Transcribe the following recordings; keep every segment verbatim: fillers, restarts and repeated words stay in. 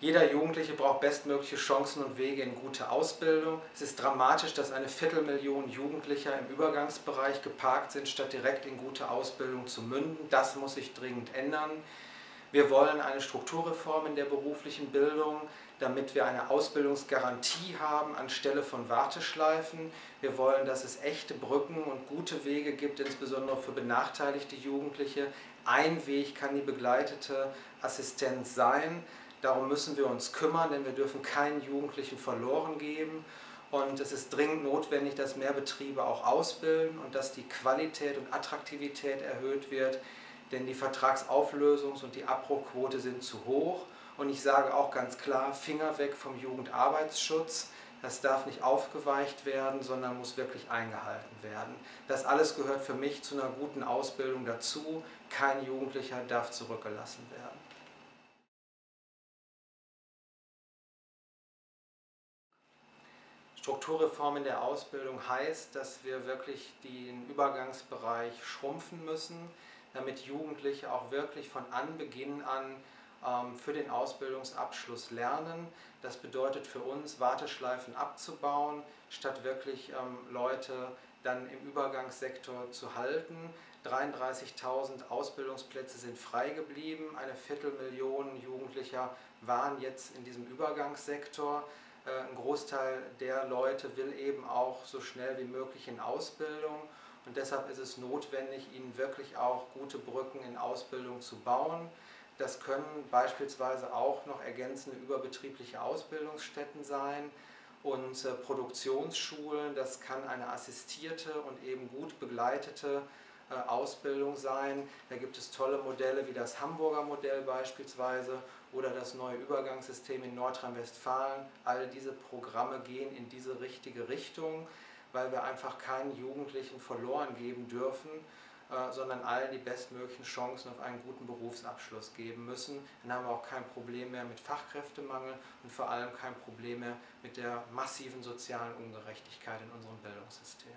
Jeder Jugendliche braucht bestmögliche Chancen und Wege in gute Ausbildung. Es ist dramatisch, dass eine Viertelmillion Jugendlicher im Übergangsbereich geparkt sind, statt direkt in gute Ausbildung zu münden. Das muss sich dringend ändern. Wir wollen eine Strukturreform in der beruflichen Bildung, damit wir eine Ausbildungsgarantie haben anstelle von Warteschleifen. Wir wollen, dass es echte Brücken und gute Wege gibt, insbesondere für benachteiligte Jugendliche. Ein Weg kann die begleitete Assistenz sein. Darum müssen wir uns kümmern, denn wir dürfen keinen Jugendlichen verloren geben. Und es ist dringend notwendig, dass mehr Betriebe auch ausbilden und dass die Qualität und Attraktivität erhöht wird, denn die Vertragsauflösungs- und die Abbruchquote sind zu hoch. Und ich sage auch ganz klar, Finger weg vom Jugendarbeitsschutz. Das darf nicht aufgeweicht werden, sondern muss wirklich eingehalten werden. Das alles gehört für mich zu einer guten Ausbildung dazu. Kein Jugendlicher darf zurückgelassen werden. Strukturreform in der Ausbildung heißt, dass wir wirklich den Übergangsbereich schrumpfen müssen, damit Jugendliche auch wirklich von Anbeginn an ähm, für den Ausbildungsabschluss lernen. Das bedeutet für uns, Warteschleifen abzubauen, statt wirklich ähm, Leute dann im Übergangssektor zu halten. dreiunddreißigtausend Ausbildungsplätze sind frei geblieben, eine Viertelmillion Jugendlicher waren jetzt in diesem Übergangssektor. Ein Großteil der Leute will eben auch so schnell wie möglich in Ausbildung und deshalb ist es notwendig, ihnen wirklich auch gute Brücken in Ausbildung zu bauen. Das können beispielsweise auch noch ergänzende überbetriebliche Ausbildungsstätten sein und äh, Produktionsschulen. Das kann eine assistierte und eben gut begleitete äh, Ausbildung sein. Da gibt es tolle Modelle wie das Hamburger Modell beispielsweise oder das neue Übergangssystem in Nordrhein-Westfalen. All diese Programme gehen in diese richtige Richtung, weil wir einfach keinen Jugendlichen verloren geben dürfen, äh, sondern allen die bestmöglichen Chancen auf einen guten Berufsabschluss geben müssen. Dann haben wir auch kein Problem mehr mit Fachkräftemangel und vor allem kein Problem mehr mit der massiven sozialen Ungerechtigkeit in unserem Bildungssystem.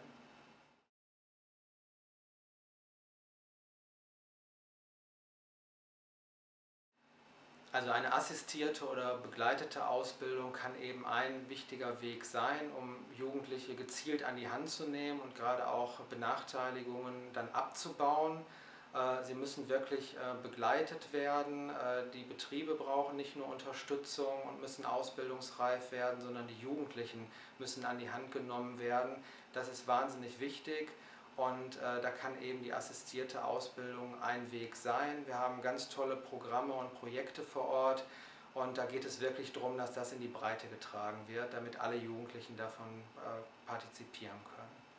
Also eine assistierte oder begleitete Ausbildung kann eben ein wichtiger Weg sein, um Jugendliche gezielt an die Hand zu nehmen und gerade auch Benachteiligungen dann abzubauen. Sie müssen wirklich begleitet werden. Die Betriebe brauchen nicht nur Unterstützung und müssen ausbildungsreif werden, sondern die Jugendlichen müssen an die Hand genommen werden. Das ist wahnsinnig wichtig. Und äh, da kann eben die assistierte Ausbildung ein Weg sein. Wir haben ganz tolle Programme und Projekte vor Ort und da geht es wirklich darum, dass das in die Breite getragen wird, damit alle Jugendlichen davon äh, partizipieren können.